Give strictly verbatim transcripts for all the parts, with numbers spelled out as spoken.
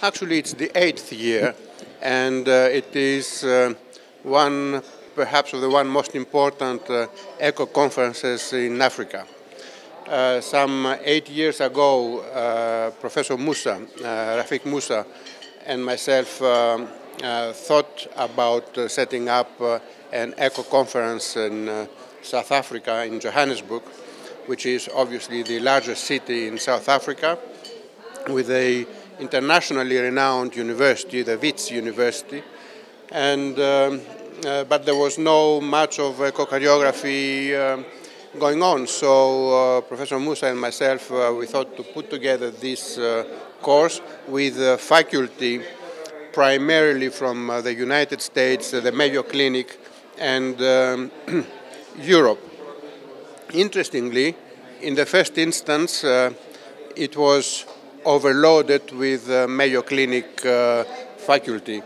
Actually, it's the eighth year, and uh, it is uh, one, perhaps, of the one most important uh, echo conferences in Africa. Uh, some eight years ago, uh, Professor Musa, uh, Rafik Musa, and myself uh, uh, thought about uh, setting up uh, an echo conference in uh, South Africa, in Johannesburg, which is obviously the largest city in South Africa, with a internationally renowned university, the Wits University, and um, uh, but there was no much of echocardiography um, going on. So uh, Professor Musa and myself, uh, we thought to put together this uh, course with uh, faculty primarily from uh, the United States, uh, the Mayo Clinic, and um, Europe. Interestingly, in the first instance, uh, it was overloaded with uh, Mayo Clinic uh, faculty,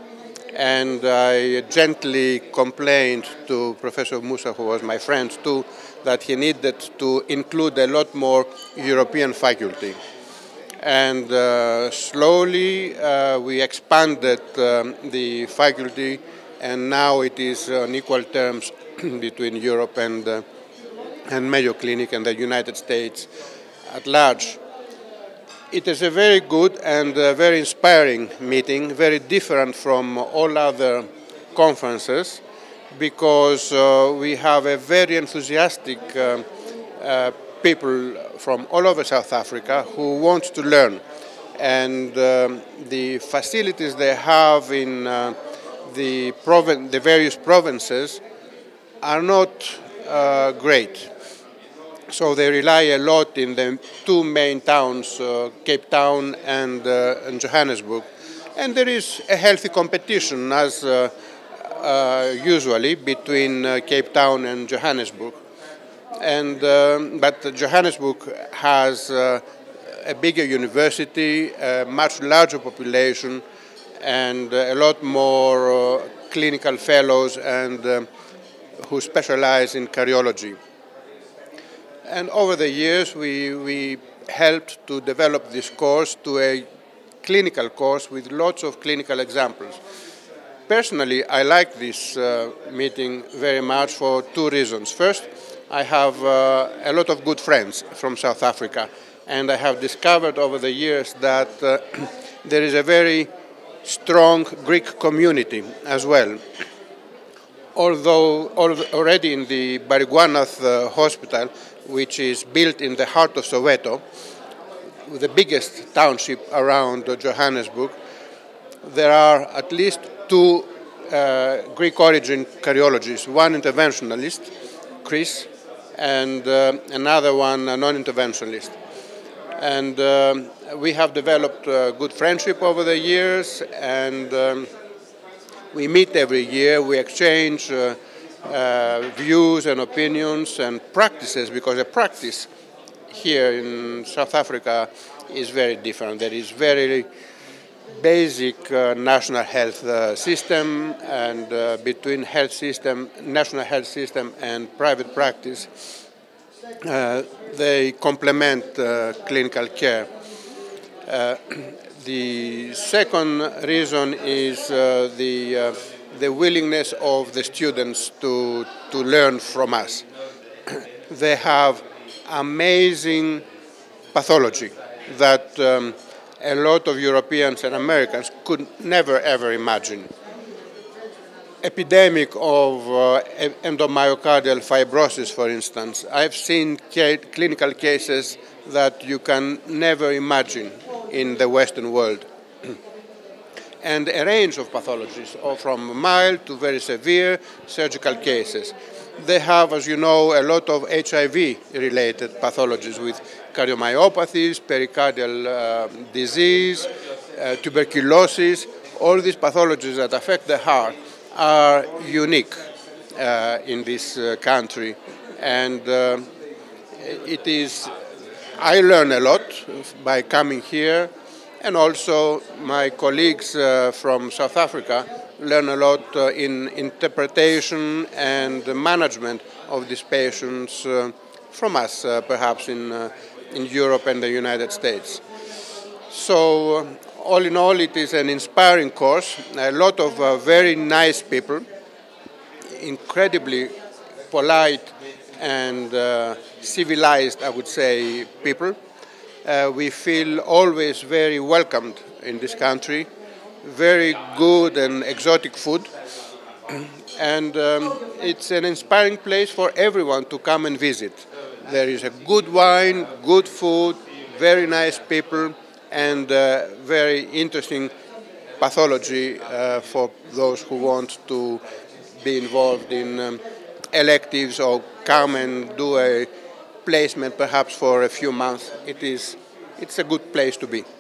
and I gently complained to Professor Musa, who was my friend too, that he needed to include a lot more European faculty. And uh, slowly uh, we expanded um, the faculty, and now it is on equal terms between Europe and, uh, and Mayo Clinic and the United States at large. It is a very good and a very inspiring meeting, very different from all other conferences, because uh, we have a very enthusiastic uh, uh, people from all over South Africa who want to learn. And um, the facilities they have in uh, the, provin the various provinces are not uh, great. So they rely a lot in the two main towns, uh, Cape Town and, uh, and Johannesburg. And there is a healthy competition, as uh, uh, usually, between uh, Cape Town and Johannesburg. And, um, but Johannesburg has uh, a bigger university, a much larger population, and a lot more uh, clinical fellows and uh, who specialize in cardiology. And over the years, we, we helped to develop this course to a clinical course with lots of clinical examples. Personally, I like this uh, meeting very much for two reasons. First, I have uh, a lot of good friends from South Africa, and I have discovered over the years that uh, there is a very strong Greek community as well. Although already in the Bariguanath uh, hospital, which is built in the heart of Soweto, the biggest township around Johannesburg, there are at least two uh, Greek origin cardiologists, one interventionalist, Chris, and uh, another one, a non-interventionalist. And um, we have developed a good friendship over the years, and um, we meet every year, we exchange uh, uh, views and opinions and practices, because the practice here in South Africa is very different. There is very basic uh, national health uh, system, and uh, between health system, national health system and private practice, uh, they complement uh, clinical care. Uh, The second reason is uh, the, uh, the willingness of the students to, to learn from us. They have amazing pathology that um, a lot of Europeans and Americans could never ever imagine. Epidemic of uh, endomyocardial fibrosis, for instance. I've seen ca clinical cases that you can never imagine in the Western world. And a range of pathologies, from mild to very severe surgical cases. They have, as you know, a lot of H I V-related pathologies with cardiomyopathies, pericardial uh, disease, uh, tuberculosis. All these pathologies that affect the heart are unique uh, in this uh, country. And uh, it is I learn a lot by coming here, and also my colleagues uh, from South Africa learn a lot uh, in interpretation and management of these patients uh, from us, uh, perhaps in, uh, in Europe and the United States. So uh, all in all, it is an inspiring course. A lot of uh, very nice people, incredibly polite and uh, civilized, I would say, people. Uh, we feel always very welcomed in this country. Very good and exotic food. And um, it's an inspiring place for everyone to come and visit. There is a good wine, good food, very nice people, and uh, very interesting pathology uh, for those who want to be involved in um, electives or come and do a placement perhaps for a few months. It is, it's a good place to be.